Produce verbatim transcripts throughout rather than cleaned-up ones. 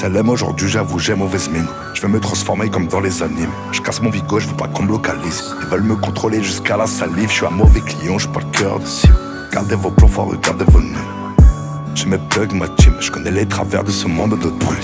S L M aujourd'hui, j'avoue, j'ai mauvaise mine. Je vais me transformer comme dans les animes. Je casse mon bigot, je veux pas qu'on me localise. Ils veulent me contrôler jusqu'à la salive. Je suis un mauvais client, j'ai pas le cœur d'ici. Gardez vos plans, faut regarder vos nuls. J'ai mes plugs, ma team. Je connais les travers de ce monde de brut.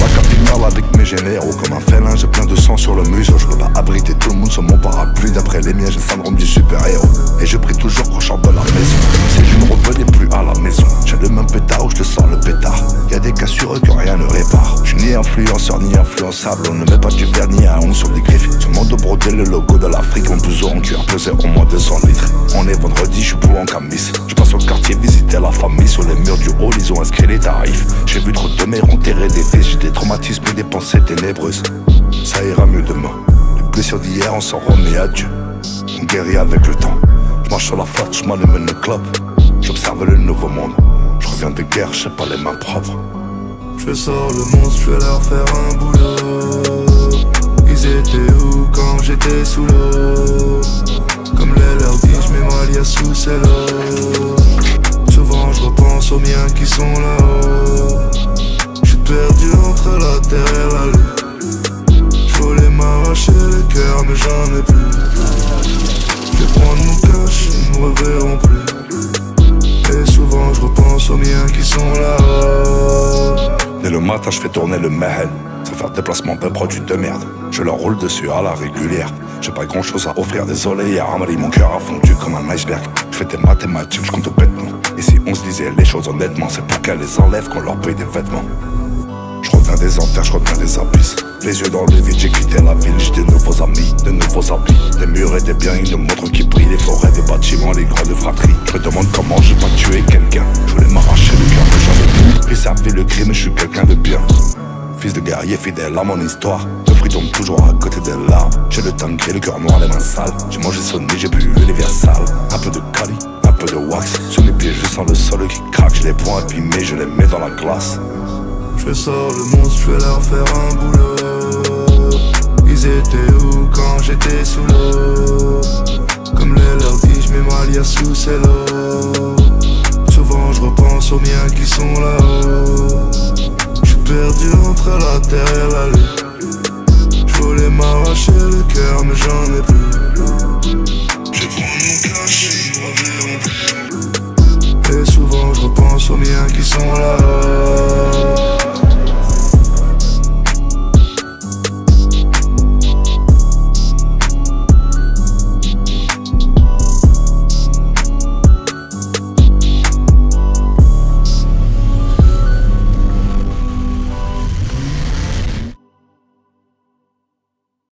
La capitale avec mes généraux comme un félin. J'ai plein de sang sur le museau. Je peux pas abriter tout le monde sur mon parapluie. D'après les miens j'ai le syndrome du super-héros. Et je prie toujours qu'on chante de la maison. Si je ne revenais plus à la maison, j'ai le même pétard ou je te sors le pétard. Y'a des cassureux que rien ne répare. Je suis ni influenceur ni influençable. On ne met pas du verre ni un ongle sur les griffes. Ce monde de broder le logo de l'Afrique. Mon blouson en cuir pesait au moins deux cents litres. On est vendredi, je suis pour en camis. Je passe au quartier visiter la famille. Sur les murs du hall ils ont inscrit les tarifs. J'ai vu trop de mères enterrer des fils. Des traumatismes et des pensées ténébreuses. Ça ira mieux demain. Les blessures d'hier, on s'en remet à Dieu. On guérit avec le temps. Je marche sur la flotte, je m'allume une clope. J'observe le nouveau monde. Je reviens de guerre, j'ai pas les mains propres. Je sors le monstre, je vais leur faire un boulot. Ils étaient où quand j'étais sous l'eau? Comme les leur dit, je mets moi l'ia sous celle-là. Souvent je repense aux miens qui sont là-haut. Perdu entre la terre et la lune. Je voulais m'arracher le cœur mais j'en ai plus. Je vais prendre mon cash, ils ne me reverront plus. Et souvent je repense aux miens qui sont là. Dès le matin je fais tourner le mahel. Ça fait un déplacement peu produit de merde. Je leur roule dessus à la régulière. J'ai pas grand chose à offrir, désolé y'a Amri. Mon cœur a fondu comme un iceberg. Je fais des mathématiques, je compte bêtement. Et si on se disait les choses honnêtement, c'est pour qu'elles les enlèvent qu'on leur paye des vêtements. Je reviens des enfers, je reviens des abysses. Les yeux dans le vide, j'ai quitté la ville. J'ai de nouveaux amis, de nouveaux habits. Des murs et des biens, ils nous montrent qui brillent. Les forêts de bâtiments, les grottes de fratrie. Je me demande comment j'ai pas tué quelqu'un. Je voulais m'arracher le cœur que j'avais plus. J'ai servi le crime, je suis quelqu'un de bien. Fils de guerrier fidèle à mon histoire. Le fruit tombe toujours à côté des larmes. J'ai le temps gris, le cœur noir, les mains sales. J'ai mangé sonné, j'ai bu universal. Un peu de cali, un peu de wax. Sous mes pieds, je sens le sol qui craque. J'ai les poings abîmés, je les mets dans la glace. Je sors le monstre, je vais leur faire un boulot. Ils étaient où quand j'étais sous l'eau? Comme les leur dit, je mets ma lia sous celle-là. Souvent je repense aux miens qui sont là-haut. Je suis perdu entre la terre et la lune. Je voulais m'arracher le cœur mais j'en ai plus. Je prends mon cash et ils me reverront plus. Et souvent je repense aux miens qui sont là-haut.